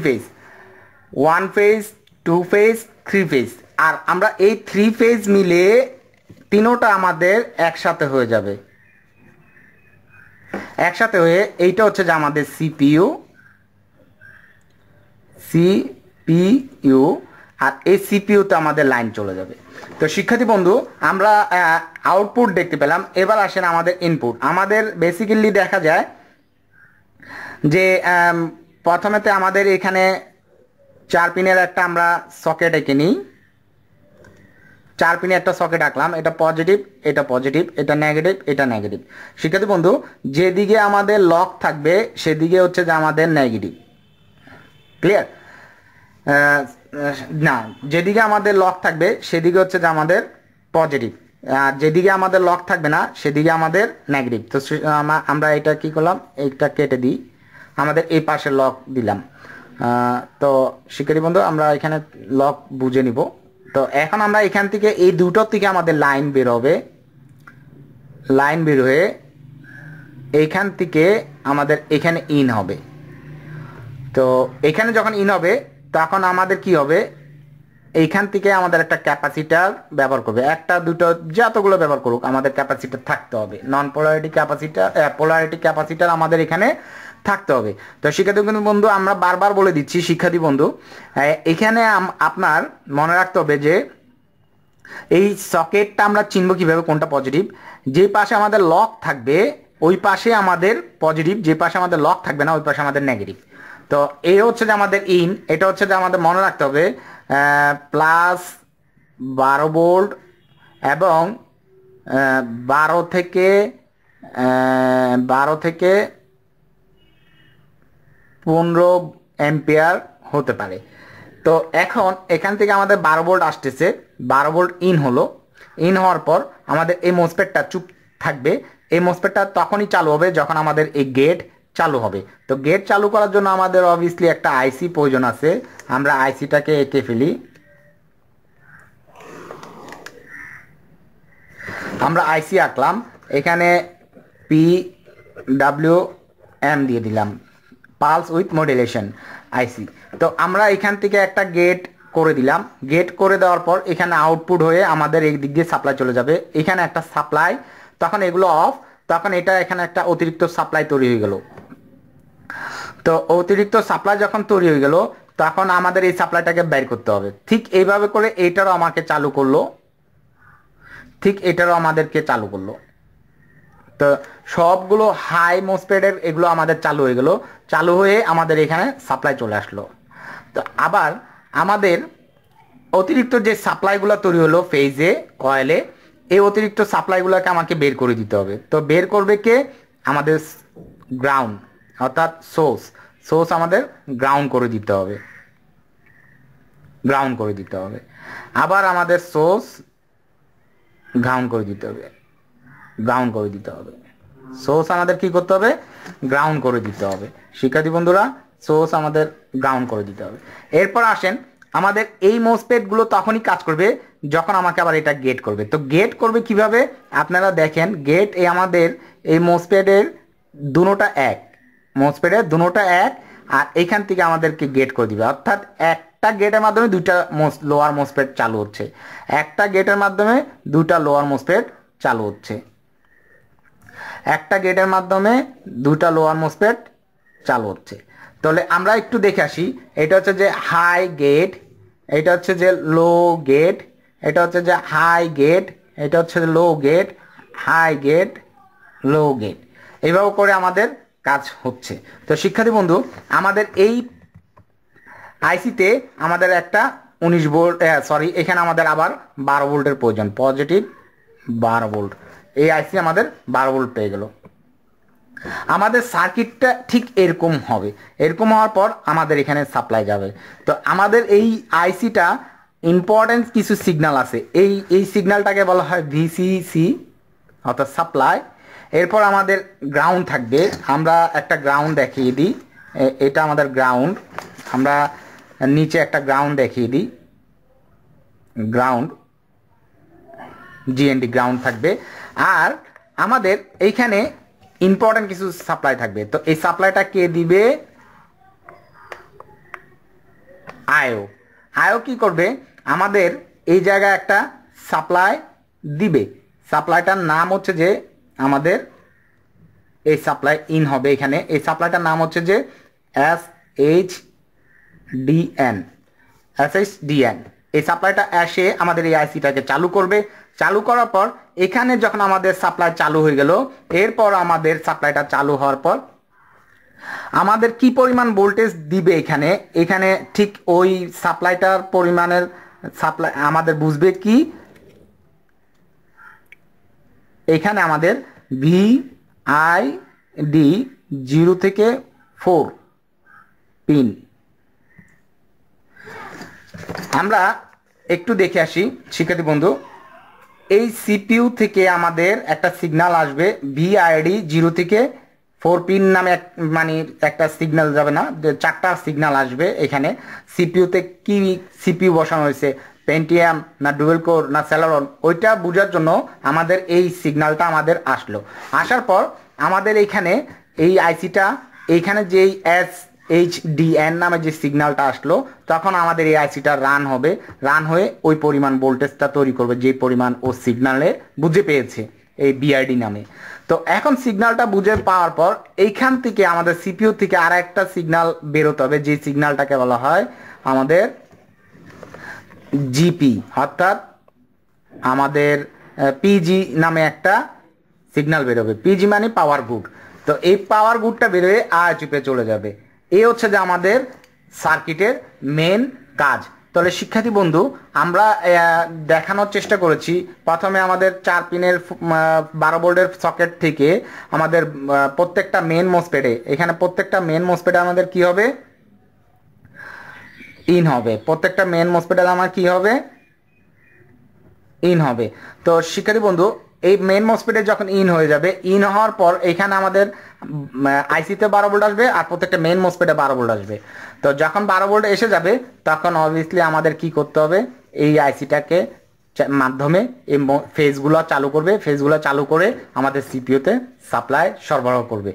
phase. One phase, two phase, three phase. আর আমরা এই থ্রি ফেজ মিলে তিনোটা আমাদের একসাথে হয়ে যাবে, একসাথে হয়ে এইটা হচ্ছে যে আমাদের সিপিইউ। আর এই সিপিইউতে আমাদের লাইন চলে যাবে। তো শিক্ষার্থী বন্ধু, আমরা আউটপুট দেখতে পেলাম। এবার আসেন আমাদের ইনপুট। আমাদের বেসিক্যালি দেখা যায় যে প্রথমেতে আমাদের এখানে 4 পিনের একটা আমরা সকেট এঁকে নিই। 4 পিনের একটা সকেট আঁকলাম, এটা পজিটিভ, এটা পজিটিভ, এটা নেগেটিভ, এটা নেগেটিভ। শিক্ষার্থী বন্ধু, যেদিকে আমাদের লক থাকবে সেদিকে হচ্ছে যে আমাদের নেগেটিভ, ক্লিয়ার না? যেদিকে আমাদের লক থাকবে সেদিকে হচ্ছে যে আমাদের পজিটিভ, আর যেদিকে আমাদের লক থাকবে না সেদিকে আমাদের নেগেটিভ। তো আমরা এটা কি করলাম, এটা কেটে দিই, আমাদের এই পাশে লক দিলাম। তো শিক্ষার্থী বন্ধু, আমরা এখানে লক বুঝে নিব। तो এখন আমরা এখান থেকে এই দুটোর থেকে আমাদের লাইন বের হবে। লাইন বের হয়ে এইখান থেকে আমাদের এখানে ইন হবে। তো এখানে যখন ইন হবে তখন আমাদের কি হবে, এইখান থেকে আমাদের একটা ক্যাপাসিটর ব্যবহার করবে, একটা দুটো যতগুলো ব্যবহার করুক আমাদের ক্যাপাসিটর থাকতে হবে। Non polarity capacitor, polarity capacitor আমাদের এখানে থাকতে হবে। তো শিক্ষার্থী বন্ধু আমরা বারবার বলে দিচ্ছি শিক্ষার্থী বন্ধু, এখানে আপনার মনে রাখতে হবে যে এই সকেটটা আমরা চিনব কিভাবে কোনটা পজিটিভ। যে পাশে আমাদের লক থাকবে ওই পাশে আমাদের পজিটিভ, যে পাশে আমাদের লক থাকবে না ওই পাশে আমাদের নেগেটিভ। তো এই হচ্ছে যে আমাদের ইন, এটা হচ্ছে যে আমাদের মনে রাখতে হবে প্লাস 12 ভোল্ট এবং 12 থেকে 15 অ্যাম্পিয়ার হতে পারে। তো এখন এখান থেকে আমাদের 12 ভোল্ট আসতেছে, 12 ভোল্ট ইন হলো। ইন হওয়ার পর আমাদের এই মোসফেটটা চুপ থাকবে, এই মোসফেটটা তখনই চালু হবে যখন আমাদের এই গেট চালু হবে। তো গেট চালু করার জন্য আমাদের অবভিয়াসলি একটা আইসি প্রয়োজন আছে। আমরা আইসিটাকে এঁকে ফেলি, আমরা আইসি আঁকলাম, এখানে PWM দিয়ে দিলাম, পালস উইথ মডুলেশন আইসি। তো আমরা এখান থেকে একটা গেট করে দিলাম, গেট করে দেওয়ার পর এখানে আউটপুট হয়ে আমাদের এই দিক দিয়ে সাপ্লাই চলে যাবে, এখানে একটা সাপ্লাই, তখন এগুলো অফ, তখন এটা এখানে একটা অতিরিক্ত সাপ্লাই তৈরি হয়ে গেল। তো অতিরিক্ত সাপ্লাই যখন তৈরি হয়ে গেল তখন আমাদের এই সাপ্লাইটাকে বের করতে হবে। ঠিক এইভাবে করে এইটারও আমাকে চালু করলো, ঠিক এটারও আমাদেরকে চালু করলো। তো সবগুলো হাই মোসফেটের এগুলো আমাদের চালু হয়ে গেল, চালু হয়ে আমাদের এখানে সাপ্লাই চলে আসলো। তো আবার আমাদের অতিরিক্ত যে সাপ্লাইগুলো তৈরি হলো ফেজে কয়েলে, এই অতিরিক্ত সাপ্লাইগুলোকে আমাকে বের করে দিতে হবে। তো বের করবে কে, আমাদের গ্রাউন্ড অর্থাৎ সোর্স, সোর্স আমাদের গ্রাউন্ড করে দিতে হবে, গ্রাউন্ড করে দিতে হবে। আবার আমাদের সোর্স গ্রাউন্ড করে দিতে হবে, গ্রাউন্ড করে দিতে হবে, সোর্স আমাদের কি করতে হবে, গ্রাউন্ড করে দিতে হবে। শিক্ষার্থী বন্ধুরা সোর্স আমাদের গ্রাউন্ড করে দিতে হবে। এরপর আসেন আমাদের এই মোসফেটগুলো তখনই কাজ করবে যখন আমাকে আবার এটা গেট করবে। তো গেট করবে কিভাবে, আপনারা দেখেন গেট এই আমাদের এই মোসফেটের দুটা এক, মোসফেটের দুটা এক, আর এইখান থেকে আমাদেরকে গেট করে দিবে, অর্থাৎ একটা গেটের মাধ্যমে দুইটা লোয়ার মোসফেট চালু হচ্ছে, একটা গেটের মাধ্যমে দুটা লোয়ার মোসফেট চালু হচ্ছে, একটা গেটের মাধ্যমে দুটা লোয়ার মোসফেট চালু হচ্ছে। তাহলে আমরা একটু দেখে আসি, এটা হচ্ছে যে হাই গেট, এটা হচ্ছে যে লো গেট, এটা হচ্ছে যে হাই গেট, এটা হচ্ছে যে low gate, high gate, low gate, এইভাবে করে আমাদের কাজ হচ্ছে। তো শিক্ষার্থী বন্ধু আমাদের এই আইসিতে আমাদের একটা 19 ভোল্ট সরি এখানে আমাদের আবার 12 ভোল্টের প্রয়োজন, পজিটিভ 12 ভোল্ট। এই আইসি আমাদের 12 ভোল্ট পেয়ে গেল। আমাদের সার্কিটটা ঠিক এরকম হবে, এরকম হওয়ার পর আমাদের এখানে সাপ্লাই যাবে। তো আমাদের এই আইসিটা ইম্পর্টেন্ট কিছু সিগন্যাল আছে, এই সিগন্যালটাকে বলা হয় VCC অর্থাৎ সাপ্লাই। এরপর আমাদের গ্রাউন্ড থাকবে, আমরা একটা গ্রাউন্ড দেখিয়ে দিই, এটা আমাদের গ্রাউন্ড, আমরা নিচে একটা গ্রাউন্ড দেখিয়ে দিই, গ্রাউন্ড GND গ্রাউন্ড থাকবে। আর আমাদের এইখানে ইম্পর্টেন্ট কিছু সাপ্লাই থাকবে। তো এই সাপ্লাইটা কে দিবে, আয়ো। আয়ো কি করবে, আমাদের এই জায়গায় একটা সাপ্লাই দিবে, সাপ্লাইটার নাম হচ্ছে যে আমাদের এই সাপ্লাই ইন হবে, এখানে এই সাপ্লাইটার নাম হচ্ছে যে SHDN, SHDN। এই সাপ্লাইটা এসে আমাদের এই আইসিটাকে চালু করবে, চালু করার পর এখানে যখন আমাদের সাপ্লাই চালু হয়ে গেল, এরপর আমাদের সাপ্লাইটা চালু হওয়ার পর আমাদের কি পরিমাণ ভোল্টেজ দিবে এখানে, এখানে ঠিক ওই সাপ্লাইটার পরিমাণের সাপ্লাই আমাদের বুঝবে কি, এখানে আমাদের VID 0 থেকে 4 পিন। আমরা একটু দেখে আসি শিক্ষার্থী বন্ধু, এই CPU থেকে আমাদের একটা সিগন্যাল আসবে VID 0 থেকে 4 পিন নামে একটা সিগন্যাল যাবে না, চারটা সিগন্যাল আসবে। এখানে CPU তে কি CPU বসানো হয়েছে, पेंटियम ना डुएल कोर ना सेलेरन ओइटा बुझार जोन्नो आमादेर एई सिगनालटा आमादेर आसलो। आसार पर आमादेर एखाने एई आईसीटा एखाने जेई एस HDN नामे जो सिगनलटा आसलो तखन आमादेर एई आईसीटा रान होबे, रान हये ओई परिमाण भोल्टेजटा तैरि करबे जे परिमाण ओ सिगनाले बुझे पेयेछे এই BID নামে। তো এখন সিগন্যালটা বুঝে পাওয়ার পর এইখান থেকে আমাদের সিপিইউ থেকে আরেকটা সিগন্যাল বের হতে হবে যে সিগন্যালটাকে বলা হয় আমাদের জিপি, অর্থাৎ আমাদের পিজি নামে একটা সিগন্যাল বের হবে। পিজি মানে পাওয়ার গুড। তো এই পাওয়ার গুডটা বের হয়ে আর চিপে চলে যাবে। এই হচ্ছে যে আমাদের সার্কিটের মেইন কাজ। তাহলে শিক্ষার্থী বন্ধু, আমরা দেখানোর চেষ্টা করেছি প্রথমে আমাদের 4 পিনের 12 ভোল্টের সকেট থেকে আমাদের প্রত্যেকটা মেইন মসফেটে, এখানে প্রত্যেকটা মেইন মসফেটে আমাদের কি হবে, ইন হবে, প্রত্যেকটা মেইন মসফেটে আমার কি হবে, ইন হবে। তো শিক্ষার্থী বন্ধু, এই মেইন মসফেটে যখন ইন হয়ে যাবে, ইন হওয়ার পর এখানে আমাদের আইসিতে 12 ভোল্ট আসবে আর প্রত্যেকটা মেইন মসফেটে 12 ভোল্ট আসবে। তো যখন 12 ভোল্ট এসে যাবে তখন অবভিয়াসলি আমাদের কি করতে হবে, এই আইসিটাকে মাধ্যমে এই ফেজগুলো চালু করবে, ফেজগুলো চালু করে আমাদের সিপিইউতে সাপ্লাই সরবরাহ করবে।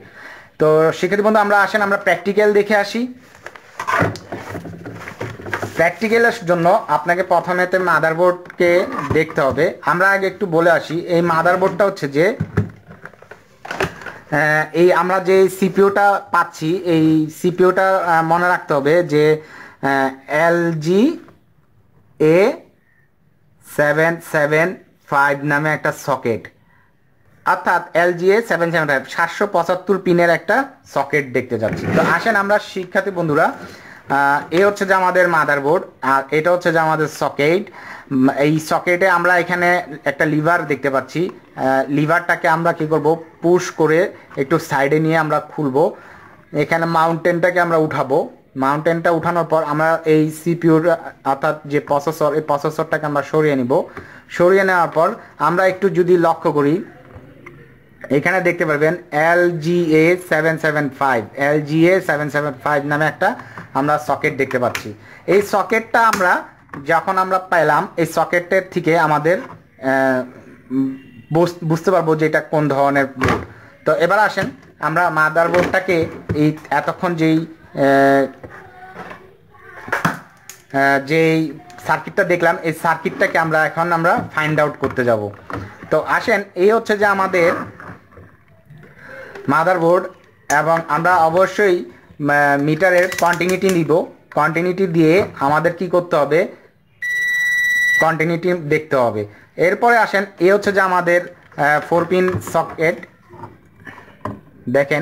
তো শিক্ষার্থী বন্ধু, আমরা আসেন আমরা প্র্যাকটিক্যাল দেখে আসি। প্র্যাকটিক্যালের জন্য আপনাকে প্রথমেতে মাদারবোর্ডকে দেখতে হবে। আমরা আগে একটু বলে আসি, এই মাদারবোর্ডটা হচ্ছে যে এই আমরা যে সিপিইউটা পাচ্ছি এই সিপিইউটা মনে রাখতে হবে যে LGA775 নামে একটা সকেট, অর্থাৎ LGA775 775 পিনের একটা সকেট দেখতে যাচ্ছি। তো আসেন আমরা শিক্ষার্থী বন্ধুরা, এই হচ্ছে যে আমাদের মাদারবোর্ড আর এটা হচ্ছে যে আমাদের সকেট। এই সকেটে আমরা এখানে একটা লিভার দেখতে পাচ্ছি, লিভারটাকে আমরা কি করব, পুশ করে একটু সাইডে নিয়ে আমরা খুলব। এখানে মাউন্টেনটাকে আমরা উঠাবো, মাউন্টেনটা উঠানোর পর আমরা এই সিপিইউর অর্থাৎ যে প্রসেসর, এই প্রসেসরটাকে আমরা সরিয়ে নিব। সরিয়ে নেওয়ার পর আমরা একটু যদি লক্ষ্য করি এখানে দেখতে পারবেন LGA775 নামে একটা আমরা সকেট দেখতে পাচ্ছি। এই সকেটটা আমরা যখন আমরা পেলাম এই সকেটের থেকে আমাদের বুঝতে পারবো যে এটা কোন ধরনের বোর্ড। তো এবার আসেন আমরা মাদারবোর্ডটাকে এই এতক্ষণ যেই সার্কিটটা দেখলাম এই সার্কিটটাকে আমরা এখন আমরা ফাইন্ড আউট করতে যাব। তো আসেন এই হচ্ছে যে আমাদের মাদারবোর্ড এবং আমরা অবশ্যই মিটারের কন্টিনিউটি নিব। কন্টিনিউটি দিয়ে আমাদের কি করতে হবে, কন্টিনিউটি দেখতে হবে। এরপরে আসেন এ হচ্ছে যে আমাদের 4 পিন সকেট, দেখেন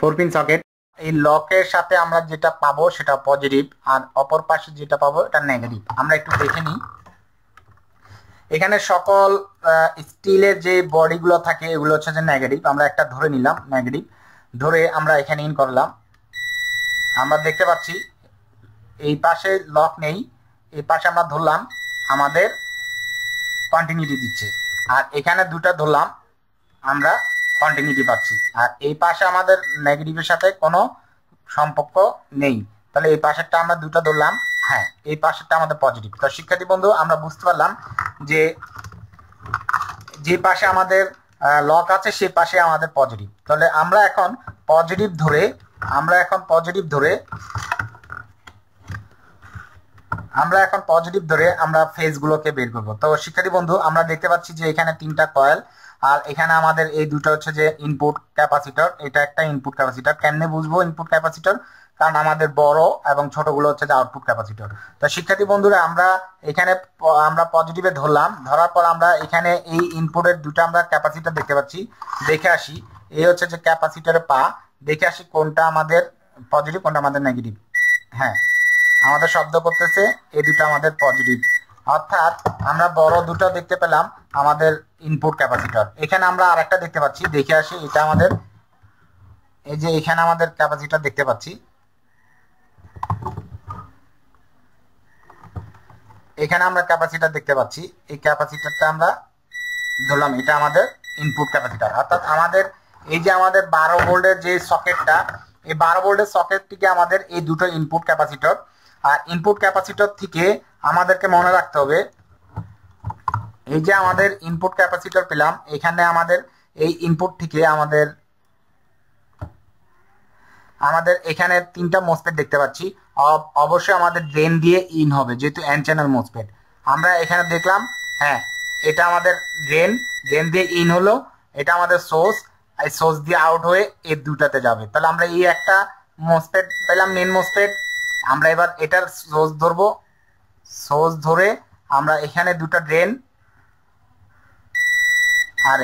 4 পিন সকেট। এই লকের সাথে আমরা যেটা পাবো সেটা পজিটিভ আর অপর পাশে যেটা পাবো এটা নেগেটিভ। আমরা একটু দেখে নিই, এখানে সকল স্টিলের যে বডিগুলো থাকে এগুলো হচ্ছে যে নেগেটিভ। আমরা একটা ধরে নিলাম নেগেটিভ, ধরে আমরা এখানে ইন করলাম। আমরা দেখতে পাচ্ছি এই পাশে লক নেই, এই পাশে আমরা ধরলাম আমাদের কন্টিনিউটি দিচ্ছে, আর এখানে দুটো ধরলাম আমরা কন্টিনিউটি পাচ্ছি, আর এই পাশে আমাদের নেগেটিভের সাথে কোনো সম্পর্ক নেই। তাহলে এই পাশেরটা আমরা দুটো ধরলাম, হ্যাঁ, এই পাশেরটা আমাদের পজিটিভ। তো শিক্ষার্থী বন্ধু, আমরা বুঝতে পারলাম যে যে পাশে আমাদের লক আছে সেই পাশে আমাদের পজিটিভ। তাহলে আমরা এখন পজিটিভ ধরে আমরা ফেজগুলোকে বের করব। তো শিক্ষার্থী বন্ধু, আমরা দেখতে পাচ্ছি যে এখানে 3টা কয়েল আর এখানে আমাদের এই দুটো হচ্ছে যে ইনপুট ক্যাপাসিটর। এটা একটা ইনপুট ক্যাপাসিটর। কেমনে বুঝবো ইনপুট ক্যাপাসিটর, কারণ আমাদের বড় এবং ছোটগুলো হচ্ছে যে আউটপুট ক্যাপাসিটর। তো শিক্ষার্থী বন্ধুরা, আমরা এখানে আমরা পজিটিভে ধরলাম, ধরার পর আমরা এখানে এই ইনপুটের দুটো আমরা ক্যাপাসিটর দেখতে পাচ্ছি। দেখে আসি এই হচ্ছে যে ক্যাপাসিটরের পা, দেখে আসি কোনটা আমাদের পজিটিভ কোনটা আমাদের নেগেটিভ। হ্যাঁ, আমাদের শব্দ করতেছে, এই দুটো আমাদের পজিটিভ, অর্থাৎ আমরা বড় দুটো দেখতে পেলাম আমাদের ইনপুট ক্যাপাসিটর। এখানে আমরা আরেকটা দেখতে পাচ্ছি, দেখে আসি এটা আমাদের, এই যে এখানে আমাদের ক্যাপাসিটর দেখতে পাচ্ছি। এখানে আমরা ক্যাপাসিটর দেখতে পাচ্ছি, এই ক্যাপাসিটরটা আমরা ধরলাম, এটা আমাদের ইনপুট ক্যাপাসিটর। অর্থাৎ আমাদের এই যে আমাদের 12 ভোল্টের যে সকেটটা, এই 12 ভোল্টের সকেটটিকে আমাদের এই দুটো ইনপুট ক্যাপাসিটর, আর ইনপুট ক্যাপাসিটর থেকে আমাদেরকে মনে রাখতে হবে এই যে আমাদের ইনপুট ক্যাপাসিটর পেলাম এখানে আমাদের এই ইনপুট থেকে আমাদের আমাদের এখানে তিনটা মসফেট দেখতে পাচ্ছি অবশ্যই আমাদের ড্রেন দিয়ে ইন হবে যেহেতু এন চ্যানেল মসফেট আমরা এখানে দেখলাম হ্যাঁ এটা আমাদের ড্রেন দিয়ে ইন হলো এটা আমাদের সোর্স আর সোর্স দিয়ে আউট হয়ে এই দুটাতে যাবে তাহলে আমরা এই একটা মসফেট পেলাম মেইন মসফেট আমরা এবার এটার সোর্স ধরব সোর্স ধরে আমরা এখানে দুটো ড্রেন আর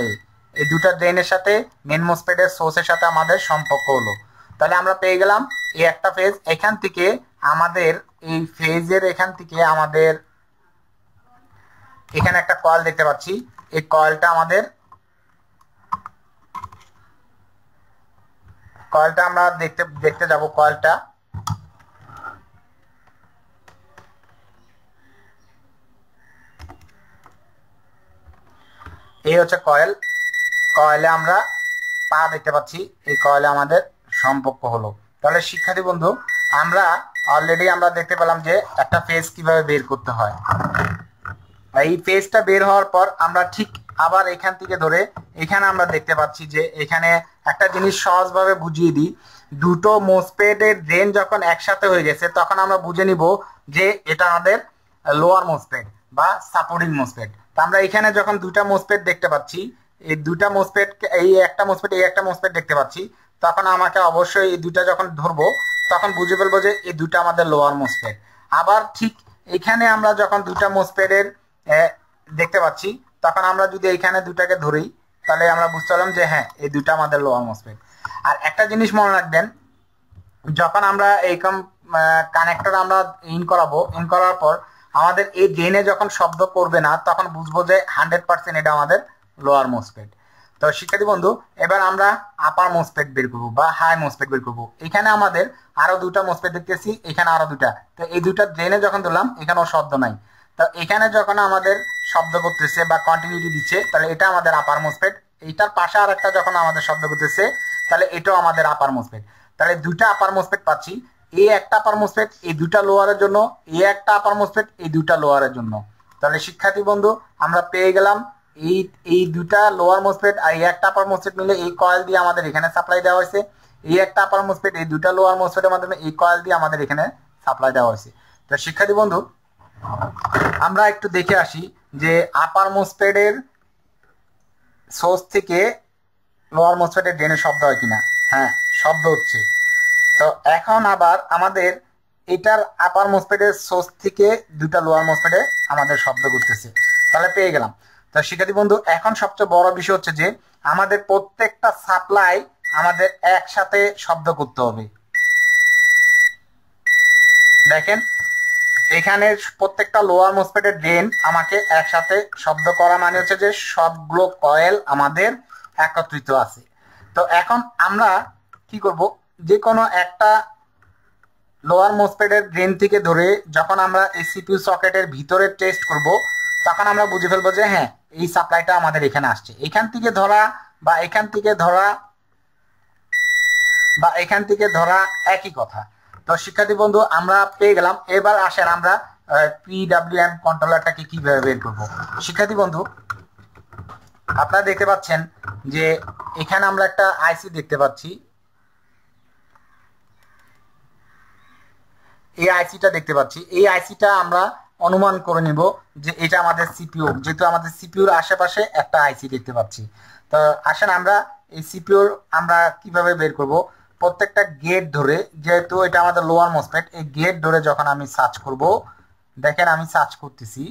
এই দুটো ড্রেনের সাথে মেইন মসফেটের সোর্সের সাথে আমাদের সম্পর্ক হলো তাহলে আমরা পেয়ে গেলাম এই একটা ফেজ এখান থেকে আমাদের এই ফেজের এখান থেকে আমাদের এখানে একটা কয়েল দেখতে পাচ্ছি এই কয়েলটা আমাদের কয়েলটা আমরা দেখতে যাব কয়েলটা এই হচ্ছে কয়েল কয়েলে আমরা পা দেখতে পাচ্ছি এই কয়েলে আমাদের সম্পর্ক হলো তাহলে শিক্ষার্থী বন্ধু আমরা অলরেডি আমরা দেখতে পেলাম যে একটা ফেজ কিভাবে বের করতে হয় এই ফেজটা বের হওয়ার পর আমরা ঠিক আবার এখান থেকে ধরে এখানে আমরা দেখতে পাচ্ছি যে এখানে একটা জিনিস সহজভাবে বুঝিয়ে দিই দুটো মসফেটের ড্রেন যখন একসাথে হয়ে গেছে তখন আমরা বুঝে নিব যে এটা আমাদের লোয়ার মসফেট বা সাপোর্টিং মসফেট তো আমরা এখানে যখন দুটো মসফেট দেখতে পাচ্ছি এই দুটো মসফেট এই একটা মসফেট দেখতে পাচ্ছি তখন আমাকে অবশ্যই এই দুটো যখন ধরব তখন বুঝে ফেলব যে এই দুটো আমাদের লোয়ার মসফেট আবার ঠিক এখানে আমরা যখন দুটো মসফেটের দেখতে পাচ্ছি তখন আমরা যদি এখানে দুটাকে ধরি তাহলে আমরা বুঝতে পারলাম যে হ্যাঁ এই দুটো আমাদের লোয়ার মসফেট আর একটা জিনিস মনে রাখবেন যখন আমরা এইরকম কানেক্টর আমরা ইন করার পর আমাদের এই ড্রেনে যখন শব্দ করবে না তখন বুঝবো যে 100% এটা আমাদের লোয়ার মসফেট তো শিক্ষার্থী বন্ধু এবার আমরা আপার মসফেট বের করব বা হাই মসফেট বের করব এখানে আমাদের আরো দুটো মসফেট দেখতেছি এখানে আরো দুটো তো এই দুটো ড্রেনে যখন দিলাম এখানেও শব্দ নাই তো এখানে যখন আমাদের শব্দ করতেছে বা কন্টিনিউটি দিচ্ছে তাহলে এটা আমাদের আপার মসফেট এইটার পাশে আরেকটা যখন আমাদের শব্দ করতেছে তাহলে এটাও আমাদের আপার মসফেট তাহলে দুটো আপার মসফেট পাচ্ছি এই একটা আপার মসফেট এই দুটো লোয়ারের জন্য এই একটা আপার মসফেট এই দুটো লোয়ারের জন্য তাহলে শিক্ষার্থী বন্ধু আমরা পেয়ে গেলাম এই দুটো লোয়ার মসফেট আর এই একটা আপার মসফেট মিলে এই কয়েল দিয়ে আমাদের এখানে সাপ্লাই দেওয়া হয়েছে এই একটা আপার মসফেট এই দুটো লোয়ার মসফেটের মাধ্যমে এই কয়েল দিয়ে আমাদের এখানে সাপ্লাই দেওয়া হয়েছে তো শিক্ষার্থী বন্ধু আমরা একটু দেখে আসি যে আপার মসফেটের সোর্স থেকে লোয়ার মসফেটের ড্রেনে শব্দ হয় কিনা হ্যাঁ শব্দ হচ্ছে তো এখন আবার আমাদের এটার আপার মসফেটের সোর্স থেকে দুটো লোয়ার মসফেটে আমাদের শব্দ করতেছে তাহলে পেয়ে গেলাম তো শিক্ষার্থী বন্ধু এখন সবচেয়ে বড় বিষয় হচ্ছে যে আমাদের প্রত্যেকটা সাপ্লাই আমাদের একসাথে শব্দ করতে হবে দেখেন এখানে প্রত্যেকটা লোয়ার মসফেটের ড্রেন আমাকে একসাথে শব্দ করা মানে হচ্ছে যে সবগুলো কয়েল আমাদের একত্রিত আছে তো এখন আমরা কি করব যে কোনো একটা লোয়ার মসফেটের ড্রেন থেকে ধরে যখন আমরা এই সিপিইউ সকেটের ভিতরে টেস্ট করব তখন আমরা বুঝে ফেলবো যে হ্যাঁ এই সাপ্লাইটা আমাদের এখানে আসছে এখান থেকে ধরা একই কথা তো শিক্ষার্থী বন্ধু আমরা পেয়ে গেলাম এবার আসেন আমরা PWM কন্ট্রোলারটাকে কিভাবে বের করব শিক্ষার্থী বন্ধু আপনারা দেখতে পাচ্ছেন যে এখানে আমরা একটা আইসি দেখতে পাচ্ছি এই আইসিটা দেখতে পাচ্ছি এই আইসিটা আমরা অনুমান করে নিব যে এটা আমাদের সিপিইউ যেহেতু আমাদের সিপিইউর আশেপাশে একটা আইসি দেখতে পাচ্ছি তো আসেন আমরা এই সিপিইউর আমরা কিভাবে বের করব প্রত্যেকটা গেট ধরে যেহেতু এটা আমাদের লোয়ার মসফেট এই গেট ধরে যখন আমি সার্চ করব দেখেন আমি সার্চ করতেছি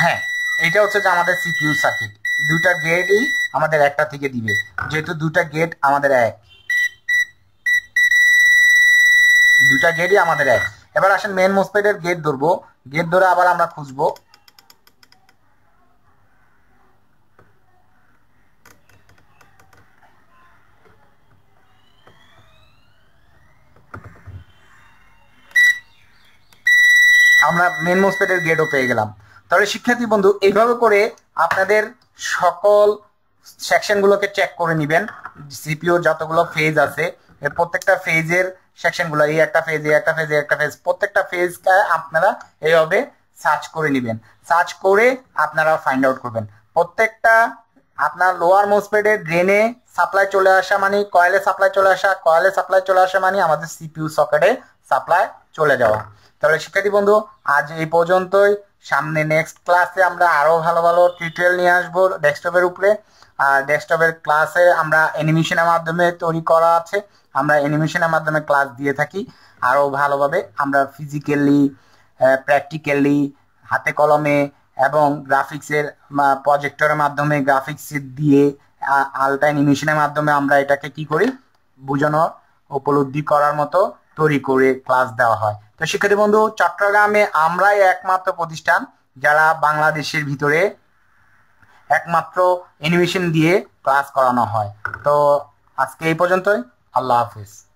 হ্যাঁ এটা হচ্ছে যে আমাদের সিপিইউ সার্কিট দুটো গেটই আমাদের একটা থেকে দিবে যেহেতু দুটো গেট আমাদের এক এবার আসেন মেইন মসফেটের গেট ধরবো গেট ধরে আবার আমরা খুঁজবো আমরা মেইন মসফেটের গেটও পেয়ে গেলাম তাহলে শিক্ষার্থী বন্ধু এইভাবে করে আপনাদের সকল সেকশনগুলোকে চেক করে নেবেন সিপিইউ যতগুলো ফেজ আছে এর প্রত্যেকটা ফেজের সেকশনগুলো এই একটা ফেজ এই একটা ফেজ এই একটা ফেজ প্রত্যেকটা ফেজটা আপনারা এইভাবে সার্চ করে নেবেন সার্চ করে আপনারা ফাইন্ড আউট করবেন প্রত্যেকটা আপনার লোয়ার মোসফেটে ড্রেনে সাপ্লাই চলে আসা মানে কয়েলে সাপ্লাই চলে আসা মানে আমাদের সিপিইউ সকেটে সাপ্লাই চলে যাওয়া তাহলে শিক্ষার্থী বন্ধু আজ এই পর্যন্তই সামনে নেক্সট ক্লাসে আমরা আরো ভালো ভালো টিউটোরিয়াল নিয়ে আসব ডেস্কটপের উপরে আর ডেস্কটপের ক্লাসে আমরা অ্যানিমেশনের মাধ্যমে তৈরি করা আছে আমরা অ্যানিমেশনের মাধ্যমে ক্লাস দিয়ে থাকি আরো ভালোভাবে আমরা ফিজিক্যালি প্র্যাকটিক্যালি হাতে কলমে এবং গ্রাফিক্সের প্রজেক্টরের মাধ্যমে গ্রাফিক্স দিয়ে আলটা অ্যানিমেশনের মাধ্যমে আমরা এটাকে কি করি বোঝানোর উপলব্ধি করার মতো তৈরি করে ক্লাস দেওয়া হয় তো শিক্ষার্থী বন্ধু চট্টগ্রামে আমরাই একমাত্র প্রতিষ্ঠান যারা বাংলাদেশের ভিতরে একমাত্র অ্যানিমেশন দিয়ে ক্লাস করানো হয় তো আজকে এই পর্যন্তই আল্লাহ হাফেজ